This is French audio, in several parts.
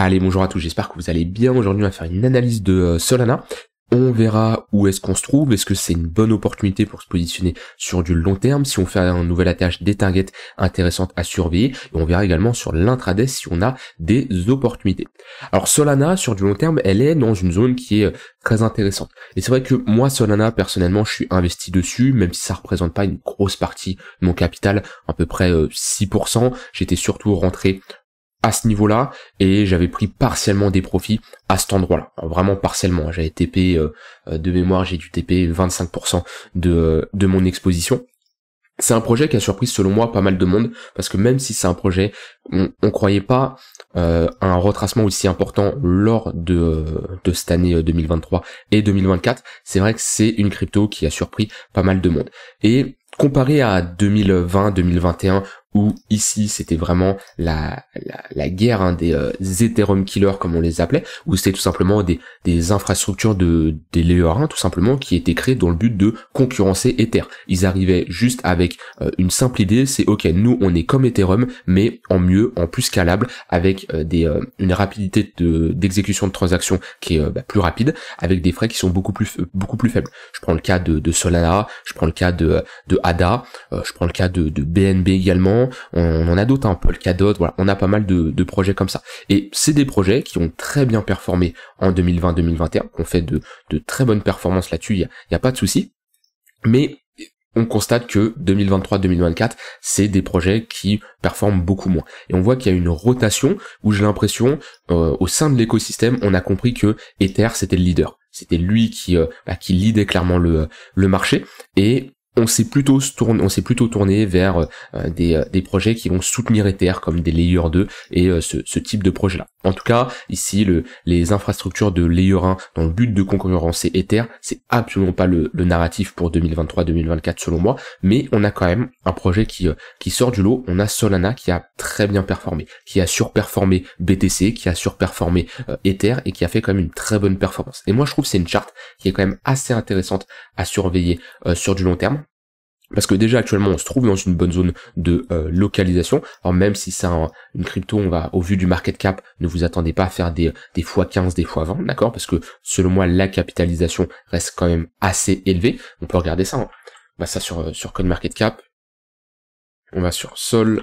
Allez, bonjour à tous, j'espère que vous allez bien. Aujourd'hui, on va faire une analyse de Solana. On verra où est-ce qu'on se trouve, est-ce que c'est une bonne opportunité pour se positionner sur du long terme, si on fait un nouvel ATH, des targets intéressantes à surveiller, et on verra également sur l'intraday si on a des opportunités. Alors Solana, sur du long terme, elle est dans une zone qui est très intéressante. Et c'est vrai que moi, Solana, personnellement, je suis investi dessus, même si ça représente pas une grosse partie de mon capital, à peu près 6%, j'étais surtout rentré à ce niveau-là, et j'avais pris partiellement des profits à cet endroit-là. Vraiment partiellement. J'avais TP, de mémoire, j'ai dû TP 25% de mon exposition. C'est un projet qui a surpris, selon moi, pas mal de monde, parce que même si c'est un projet, on croyait pas à un retracement aussi important lors de cette année 2023 et 2024. C'est vrai que c'est une crypto qui a surpris pas mal de monde. Et comparé à 2020, 2021, où ici c'était vraiment la guerre des Ethereum killers comme on les appelait, où c'était tout simplement des infrastructures des layer 1 tout simplement qui étaient créées dans le but de concurrencer Ether. Ils arrivaient juste avec une simple idée, c'est ok, nous on est comme Ethereum mais en mieux, en plus scalable, avec une rapidité d'exécution de transactions qui est plus rapide, avec des frais qui sont beaucoup plus faibles. Je prends le cas de Solana, je prends le cas de ADA, je prends le cas de BNB également. On en a d'autres, Polkadot, voilà, on a pas mal de projets comme ça. Et c'est des projets qui ont très bien performé en 2020-2021, on fait de très bonnes performances là-dessus, il n'y a pas de souci. Mais on constate que 2023-2024, c'est des projets qui performent beaucoup moins. Et on voit qu'il y a une rotation où j'ai l'impression, au sein de l'écosystème, on a compris que Ether, c'était le leader. C'était lui qui leadait clairement le marché. Et on s'est plutôt tourné vers des projets qui vont soutenir Ether comme des Layer 2 et ce type de projet-là. En tout cas, ici, les infrastructures de Layer 1 dans le but de concurrencer Ether, c'est absolument pas le narratif pour 2023-2024 selon moi, mais on a quand même un projet qui sort du lot. On a Solana qui a très bien performé, qui a surperformé BTC, qui a surperformé Ether et qui a fait quand même une très bonne performance. Et moi, je trouve que c'est une charte qui est quand même assez intéressante à surveiller sur du long terme. Parce que déjà actuellement on se trouve dans une bonne zone de localisation. Alors même si c'est une crypto, on va, au vu du market cap, ne vous attendez pas à faire des x15, des x20, d'accord? Parce que selon moi la capitalisation reste quand même assez élevée. On peut regarder ça, hein. On va ça sur CoinMarketCap, on va sur Sol,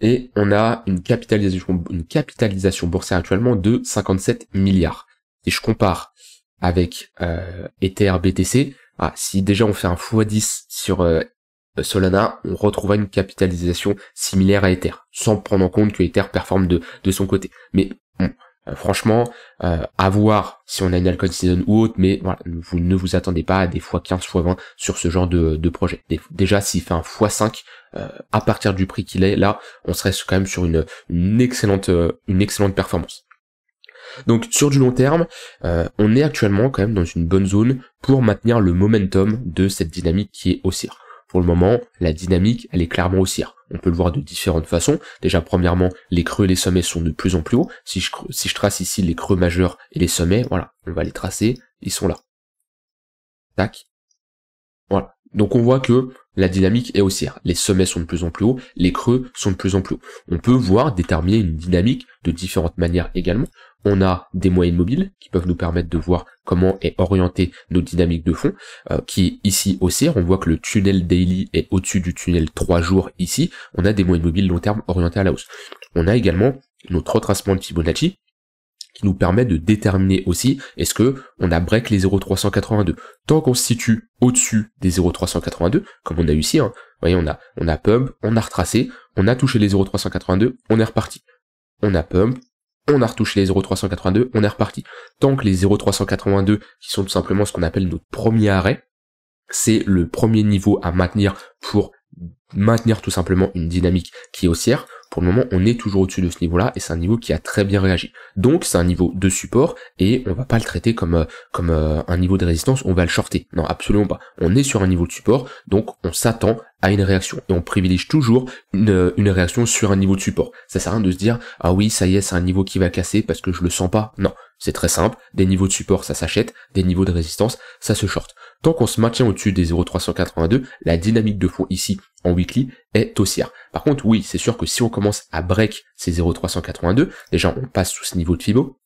et on a une capitalisation boursière actuellement de 57 milliards. Et je compare avec Ether BTC. Ah, si déjà on fait un x10 sur Solana, on retrouvera une capitalisation similaire à Ether, sans prendre en compte que Ether performe de son côté. Mais franchement, à voir si on a une altcoin season ou autre, mais voilà, vous ne vous attendez pas à des x15, x20 sur ce genre de projet. Déjà, s'il fait un x5, à partir du prix qu'il est, là, on serait quand même sur une excellente performance. Donc sur du long terme, on est actuellement quand même dans une bonne zone pour maintenir le momentum de cette dynamique qui est haussière. Pour le moment, la dynamique, elle est clairement haussière. On peut le voir de différentes façons. Déjà, premièrement, les creux et les sommets sont de plus en plus hauts. Si je trace ici les creux majeurs et les sommets, voilà, on va les tracer, ils sont là. Tac. Voilà. Donc on voit que la dynamique est haussière. Les sommets sont de plus en plus hauts, les creux sont de plus en plus hauts. On peut voir déterminer une dynamique de différentes manières également. On a des moyennes mobiles qui peuvent nous permettre de voir comment est orientée nos dynamiques de fond, qui ici haussière. On voit que le tunnel daily est au-dessus du tunnel 3 jours ici. On a des moyennes mobiles long terme orientées à la hausse. On a également notre retracement de Fibonacci qui nous permet de déterminer aussi est-ce que on a break les 0,382. Tant qu'on se situe au-dessus des 0,382, comme on a eu ici, hein, vous voyez, on a pump, on a retracé, on a touché les 0,382, on est reparti. On a pump, on a retouché les 0,382, on est reparti. Tant que les 0,382, qui sont tout simplement ce qu'on appelle notre premier arrêt, c'est le premier niveau à maintenir pour maintenir tout simplement une dynamique qui est haussière. Pour le moment, on est toujours au-dessus de ce niveau-là et c'est un niveau qui a très bien réagi. Donc, c'est un niveau de support et on va pas le traiter comme un niveau de résistance, on va le shorter. Non, absolument pas. On est sur un niveau de support, donc on s'attend à une réaction. Et on privilégie toujours une réaction sur un niveau de support. Ça sert à rien de se dire « Ah oui, ça y est, c'est un niveau qui va casser parce que je le sens pas. » Non, c'est très simple. Des niveaux de support, ça s'achète. Des niveaux de résistance, ça se short. Tant qu'on se maintient au-dessus des 0,382, la dynamique de fond ici en weekly est haussière. Par contre, oui, c'est sûr que si on commence à break ces 0,382, déjà on passe sous ce niveau de Fibo,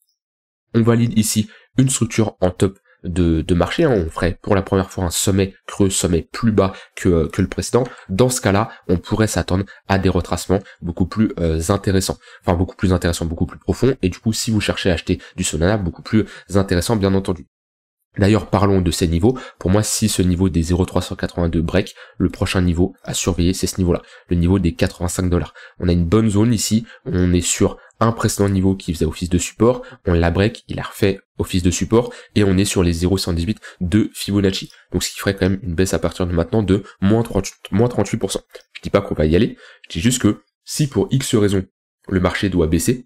on valide ici une structure en top de marché, hein. On ferait pour la première fois un sommet creux, sommet plus bas que le précédent. Dans ce cas-là, on pourrait s'attendre à des retracements beaucoup plus intéressants, enfin beaucoup plus intéressants, beaucoup plus profonds, et du coup, si vous cherchez à acheter du Solana, beaucoup plus intéressant, bien entendu. D'ailleurs, parlons de ces niveaux. Pour moi, si ce niveau des 0,382 break, le prochain niveau à surveiller, c'est ce niveau-là, le niveau des 85$. On a une bonne zone ici, on est sur un précédent niveau qui faisait office de support, on la break, il a refait office de support, et on est sur les 0,118 de Fibonacci. Donc ce qui ferait quand même une baisse à partir de maintenant de moins 38%. Je dis pas qu'on va y aller, je dis juste que si pour X raison, le marché doit baisser,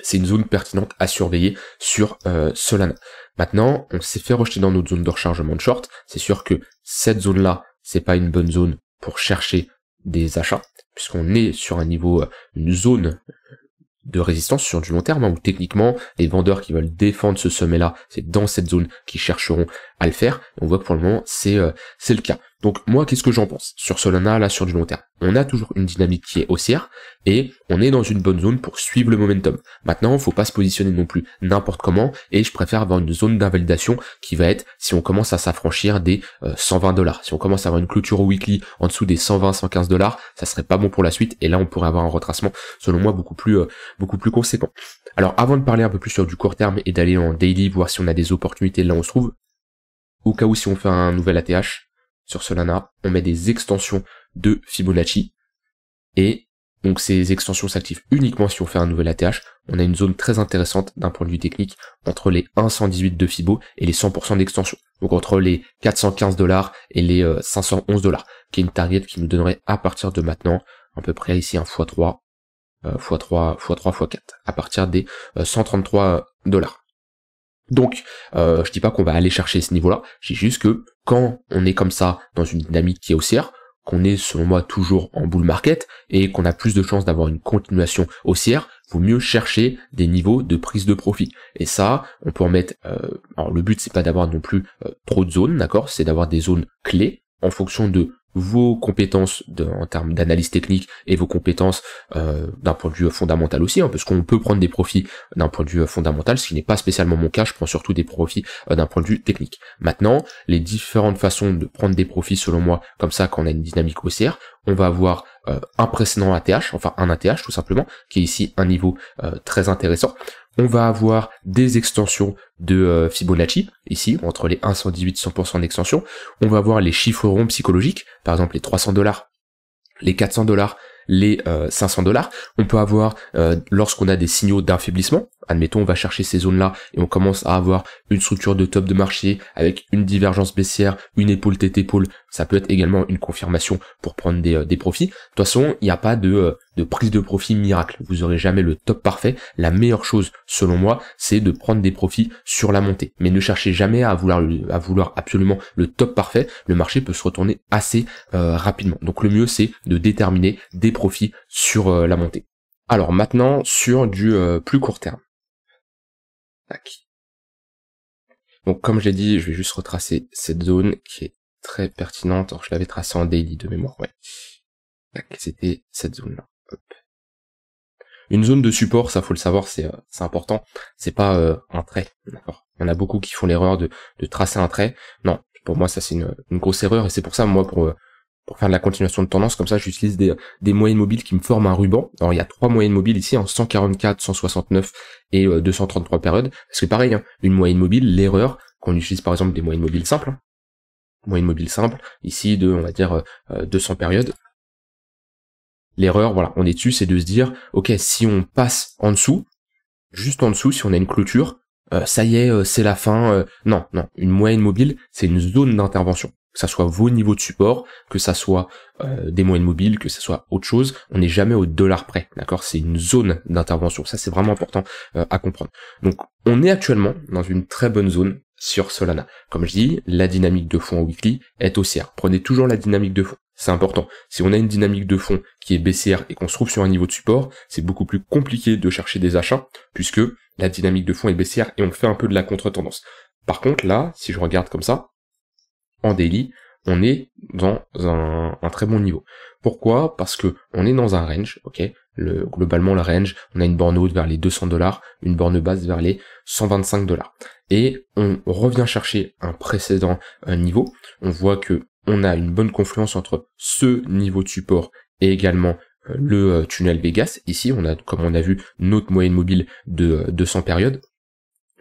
c'est une zone pertinente à surveiller sur Solana. Maintenant, on s'est fait rejeter dans notre zone de rechargement de short. C'est sûr que cette zone-là, c'est pas une bonne zone pour chercher des achats, puisqu'on est sur un niveau, une zone de résistance sur du long terme, hein, où techniquement, les vendeurs qui veulent défendre ce sommet-là, c'est dans cette zone qu'ils chercheront à le faire. On voit que pour le moment, c'est le cas. Donc moi, qu'est-ce que j'en pense sur Solana, là, sur du long terme? On a toujours une dynamique qui est haussière et on est dans une bonne zone pour suivre le momentum. Maintenant, faut pas se positionner non plus n'importe comment, et je préfère avoir une zone d'invalidation qui va être si on commence à s'affranchir des 120$. Si on commence à avoir une clôture au weekly en dessous des 120-115$, ça serait pas bon pour la suite, et là, on pourrait avoir un retracement, selon moi, beaucoup plus conséquent. Alors, avant de parler un peu plus sur du court terme et d'aller en daily, voir si on a des opportunités là où on se trouve, au cas où si on fait un nouvel ATH, sur Solana, on met des extensions de Fibonacci, et donc ces extensions s'activent uniquement si on fait un nouvel ATH. On a une zone très intéressante d'un point de vue technique entre les 1,118 de Fibo et les 100% d'extension, donc entre les 415$ et les 511$, qui est une target qui nous donnerait à partir de maintenant à peu près ici un x3, x4 à partir des 133$. Donc, je dis pas qu'on va aller chercher ce niveau-là, je dis juste que quand on est comme ça dans une dynamique qui est haussière, qu'on est selon moi toujours en bull market et qu'on a plus de chances d'avoir une continuation haussière, vaut mieux chercher des niveaux de prise de profit. Et ça, on peut en mettre. Alors le but c'est pas d'avoir non plus trop de zones, d'accord, c'est d'avoir des zones clés en fonction de vos compétences en termes d'analyse technique et vos compétences d'un point de vue fondamental aussi, hein, parce qu'on peut prendre des profits d'un point de vue fondamental, ce qui n'est pas spécialement mon cas, je prends surtout des profits d'un point de vue technique. Maintenant, les différentes façons de prendre des profits, selon moi, comme ça, quand on a une dynamique haussière, on va avoir un précédent ATH, enfin un ATH tout simplement, qui est ici un niveau très intéressant. On va avoir des extensions de Fibonacci, ici, entre les 1,118 et 100% d'extension. On va avoir les chiffres ronds psychologiques, par exemple les 300$, les 400$, les 500$. On peut avoir, lorsqu'on a des signaux d'affaiblissement, admettons, on va chercher ces zones-là et on commence à avoir une structure de top de marché avec une divergence baissière, une épaule tête-épaule. Ça peut être également une confirmation pour prendre des profits. De toute façon, il n'y a pas de prise de profit miracle. Vous n'aurez jamais le top parfait. La meilleure chose, selon moi, c'est de prendre des profits sur la montée. Mais ne cherchez jamais à vouloir absolument le top parfait. Le marché peut se retourner assez rapidement. Donc le mieux, c'est de déterminer des profits sur la montée. Alors maintenant, sur du plus court terme. Donc comme j'ai dit, je vais juste retracer cette zone qui est très pertinente. Alors, je l'avais tracée en daily de mémoire, ouais. C'était cette zone-là. Une zone de support, ça faut le savoir, c'est important. C'est pas un trait, d'accord. Il y en a beaucoup qui font l'erreur de tracer un trait. Non, pour moi ça c'est une grosse erreur, et c'est pour ça moi pour faire de la continuation de tendance, comme ça j'utilise des moyennes mobiles qui me forment un ruban. Alors il y a trois moyennes mobiles ici, en 144, 169 et 233 périodes. Parce que pareil, hein, une moyenne mobile, l'erreur qu'on utilise par exemple des moyennes mobiles simples. Hein, moyenne mobile simple, ici de, on va dire, 200 périodes. L'erreur, voilà, on est dessus, c'est de se dire, ok, si on passe en dessous, juste en dessous, si on a une clôture, ça y est, c'est la fin. Non, une moyenne mobile, c'est une zone d'intervention. Que ça soit vos niveaux de support, que ça soit des moyennes mobiles, que ça soit autre chose, on n'est jamais au dollar près, d'accord? C'est une zone d'intervention, ça c'est vraiment important à comprendre. Donc on est actuellement dans une très bonne zone sur Solana. Comme je dis, la dynamique de fond en weekly est haussière. Prenez toujours la dynamique de fond. c'est important. Si on a une dynamique de fond qui est baissière et qu'on se trouve sur un niveau de support, c'est beaucoup plus compliqué de chercher des achats puisque la dynamique de fond est baissière et on fait un peu de la contre-tendance. Par contre, là, si je regarde comme ça, en daily, on est dans un très bon niveau. Pourquoi? Parce que on est dans un range, ok. Globalement, le range, on a une borne haute vers les 200$, une borne basse vers les 125$. Et on revient chercher un précédent niveau. On voit que on a une bonne confluence entre ce niveau de support et également le tunnel Vegas. Ici, on a, comme on a vu, notre moyenne mobile de 200 périodes.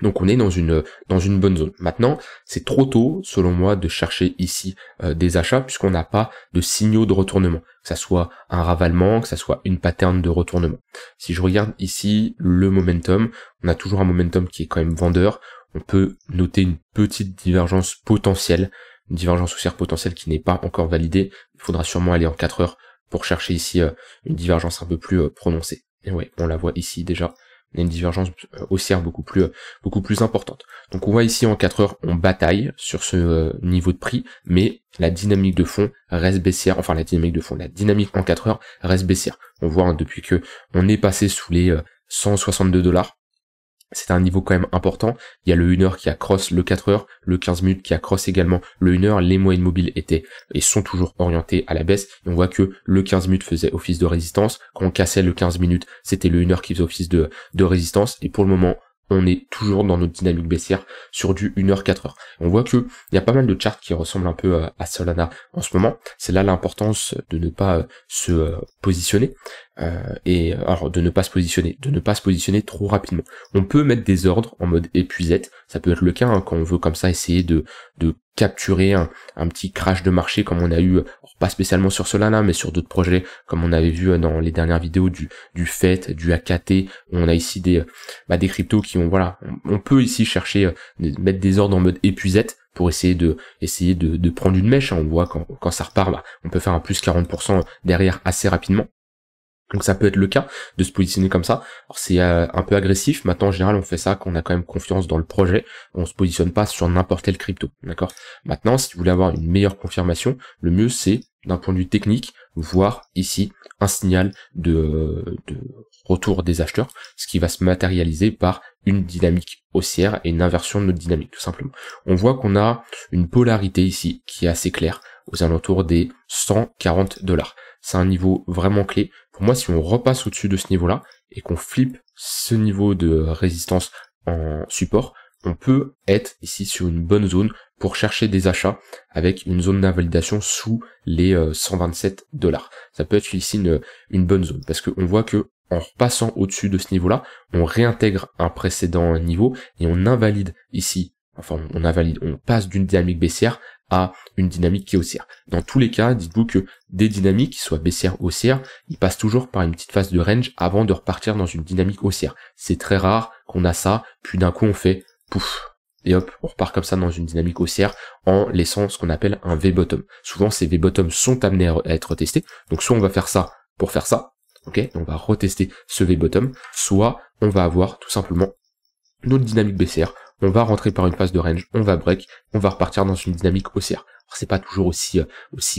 Donc on est dans une bonne zone. Maintenant, c'est trop tôt, selon moi, de chercher ici des achats puisqu'on n'a pas de signaux de retournement, que ça soit un ravalement, que ça soit une pattern de retournement. Si je regarde ici le momentum, on a toujours un momentum qui est quand même vendeur. On peut noter une petite divergence potentielle, une divergence haussière potentielle qui n'est pas encore validée. Il faudra sûrement aller en 4 heures pour chercher ici une divergence un peu plus prononcée. Et ouais, on la voit ici déjà. On a une divergence haussière beaucoup plus importante. Donc on voit ici en 4 heures, on bataille sur ce niveau de prix, mais la dynamique de fond reste baissière. Enfin la dynamique de fond, la dynamique en 4 heures reste baissière. On voit hein, depuis que on est passé sous les 162$. C'est un niveau quand même important. Il y a le 1 heure qui a cross le 4 heures, le 15 minutes qui a cross également le 1 heure. Les moyennes mobiles étaient et sont toujours orientées à la baisse. Et on voit que le 15 minutes faisait office de résistance. Quand on cassait le 15 minutes, c'était le 1 heure qui faisait office de résistance. Et pour le moment, on est toujours dans notre dynamique baissière sur du 1 heure 4 heures. On voit que il y a pas mal de charts qui ressemblent un peu à Solana en ce moment. C'est là l'importance de ne pas se positionner et alors de ne pas se positionner trop rapidement. On peut mettre des ordres en mode épuisette, ça peut être le cas hein, quand on veut comme ça essayer de capturer un petit crash de marché comme on a eu, pas spécialement sur Solana, mais sur d'autres projets comme on avait vu dans les dernières vidéos du FET, du AKT. On a ici des cryptos qui ont voilà, on peut ici chercher mettre des ordres en mode épuisette pour essayer de prendre une mèche. On voit quand ça repart, bah, on peut faire un plus 40% derrière assez rapidement. Donc ça peut être le cas de se positionner comme ça. Alors c'est un peu agressif. Maintenant en général on fait ça quand on a quand même confiance dans le projet. On se positionne pas sur n'importe quel crypto. D'accord. Maintenant si vous voulez avoir une meilleure confirmation, le mieux c'est d'un point de vue technique, voir ici un signal de retour des acheteurs, ce qui va se matérialiser par une dynamique haussière et une inversion de notre dynamique tout simplement. On voit qu'on a une polarité ici qui est assez claire aux alentours des 140$. C'est un niveau vraiment clé. Pour moi, si on repasse au-dessus de ce niveau-là et qu'on flippe ce niveau de résistance en support, on peut être ici sur une bonne zone pour chercher des achats avec une zone d'invalidation sous les 127$. Ça peut être ici une bonne zone parce qu'on voit que en repassant au-dessus de ce niveau-là, on réintègre un précédent niveau et on invalide ici. Enfin, on passe d'une dynamique baissière à une dynamique qui est haussière. Dans tous les cas, dites-vous que des dynamiques, qui soient baissières ou haussières, ils passent toujours par une petite phase de range avant de repartir dans une dynamique haussière. C'est très rare qu'on a ça, puis d'un coup on fait pouf, et hop, on repart comme ça dans une dynamique haussière en laissant ce qu'on appelle un V-bottom. Souvent ces V-bottoms sont amenés à être testés, donc soit on va faire ça pour faire ça, ok, on va retester ce V-bottom, soit on va avoir tout simplement notre dynamique baissière. On va rentrer par une phase de range, on va break, on va repartir dans une dynamique haussière. C'est pas toujours aussi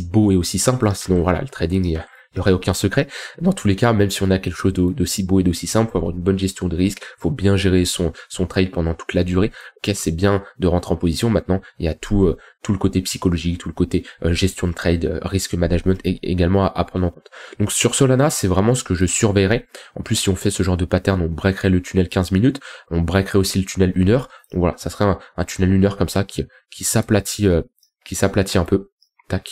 beau et aussi simple, hein, sinon voilà, le trading, il y aurait aucun secret. Dans tous les cas, même si on a quelque chose d'aussi beau et d'aussi simple, faut avoir une bonne gestion de risque, faut bien gérer son trade pendant toute la durée. Ok, c'est bien de rentrer en position. Maintenant, il y a tout le côté psychologique, tout le côté gestion de trade, risque management également à prendre en compte. Donc sur Solana, c'est vraiment ce que je surveillerai. En plus, si on fait ce genre de pattern, on breakerait le tunnel 15 minutes, on breakerait aussi le tunnel 1 heure. Donc voilà, ça serait un tunnel 1 heure comme ça qui s'aplatit un peu. Tac.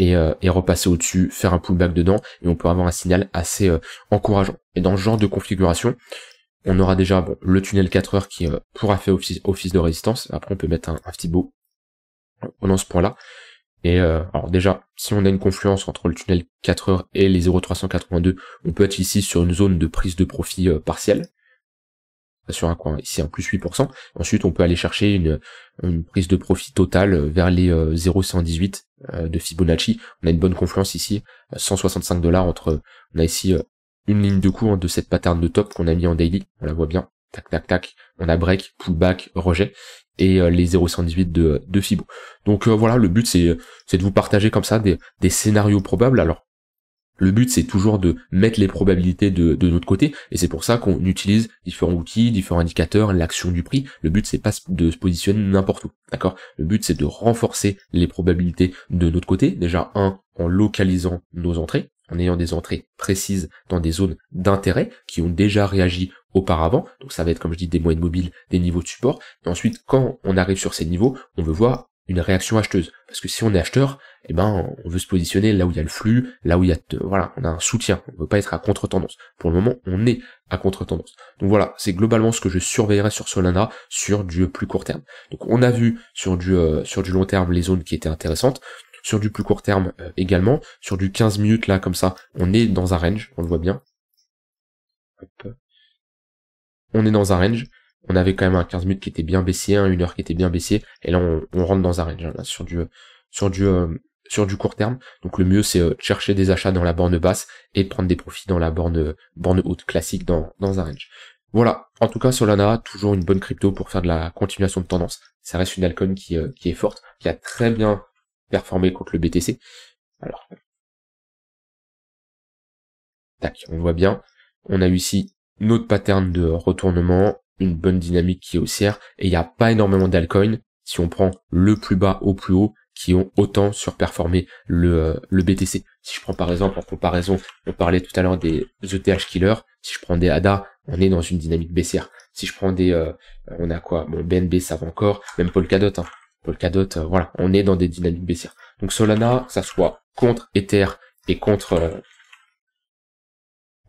Et repasser au-dessus, faire un pullback dedans, et on peut avoir un signal assez encourageant. Et dans ce genre de configuration, on aura déjà bon, le tunnel 4 heures qui pourra faire office de résistance. Après, on peut mettre un petit beau pendant ce point-là. Et alors déjà, si on a une confluence entre le tunnel 4 heures et les 0,382, on peut être ici sur une zone de prise de profit partielle. Sur un coin ici en plus 8%. Ensuite on peut aller chercher une prise de profit totale vers les 0,118 de Fibonacci. On a une bonne confluence ici, 165$ entre, on a ici une ligne de cours de cette pattern de top qu'on a mis en daily, on la voit bien, tac tac tac, on a break, pullback, rejet, et les 0,118 de Fibo. Donc voilà, le but c'est de vous partager comme ça des scénarios probables. Alors le but c'est toujours de mettre les probabilités de notre côté, et c'est pour ça qu'on utilise différents outils, différents indicateurs, l'action du prix. Le but c'est pas de se positionner n'importe où, d'accord? Le but c'est de renforcer les probabilités de notre côté, déjà en localisant nos entrées, en ayant des entrées précises dans des zones d'intérêt qui ont déjà réagi auparavant. Donc ça va être, comme je dis, des moyennes mobiles, des niveaux de support, et ensuite quand on arrive sur ces niveaux, on veut voir une réaction acheteuse, parce que si on est acheteur, eh ben on veut se positionner là où il y a le flux, là où il y a voilà, on a un soutien, on ne veut pas être à contre-tendance. Pour le moment, on est à contre-tendance. Donc voilà, c'est globalement ce que je surveillerai sur Solana sur du plus court terme. Donc on a vu sur du long terme les zones qui étaient intéressantes, sur du plus court terme également, sur du 15 minutes là comme ça, on est dans un range, on le voit bien. Hop. On est dans un range. On avait quand même un 15 minutes qui était bien baissier, une heure qui était bien baissier, et là on rentre dans un range, hein, là, sur du court terme. Donc le mieux c'est chercher des achats dans la borne basse et de prendre des profits dans la borne haute classique dans un range. Voilà, en tout cas Solana, toujours une bonne crypto pour faire de la continuation de tendance. Ça reste une altcoin qui est forte, qui a très bien performé contre le BTC. Alors, tac, on voit bien, on a eu ici notre pattern de retournement, une bonne dynamique qui est haussière, et il n'y a pas énormément d'alcoins, si on prend le plus bas au plus haut, qui ont autant surperformé le BTC. Si je prends par exemple en comparaison, on parlait tout à l'heure des ETH killer, si je prends des ADA, on est dans une dynamique baissière. Si je prends des... on a quoi? Bon, BNB ça va encore, même Polkadot, hein. Polkadot, voilà, on est dans des dynamiques baissières. Donc Solana, que ça soit contre Ether et contre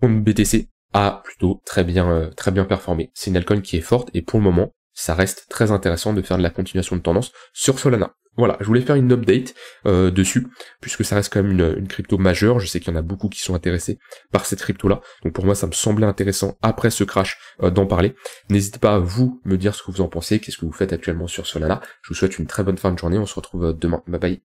BTC, a plutôt très bien performé. C'est une altcoin qui est forte, et pour le moment, ça reste très intéressant de faire de la continuation de tendance sur Solana. Voilà, je voulais faire une update dessus, puisque ça reste quand même une crypto majeure. Je sais qu'il y en a beaucoup qui sont intéressés par cette crypto-là. Donc pour moi, ça me semblait intéressant, après ce crash, d'en parler. N'hésitez pas à vous me dire ce que vous en pensez, qu'est-ce que vous faites actuellement sur Solana. Je vous souhaite une très bonne fin de journée. On se retrouve demain. Bye bye.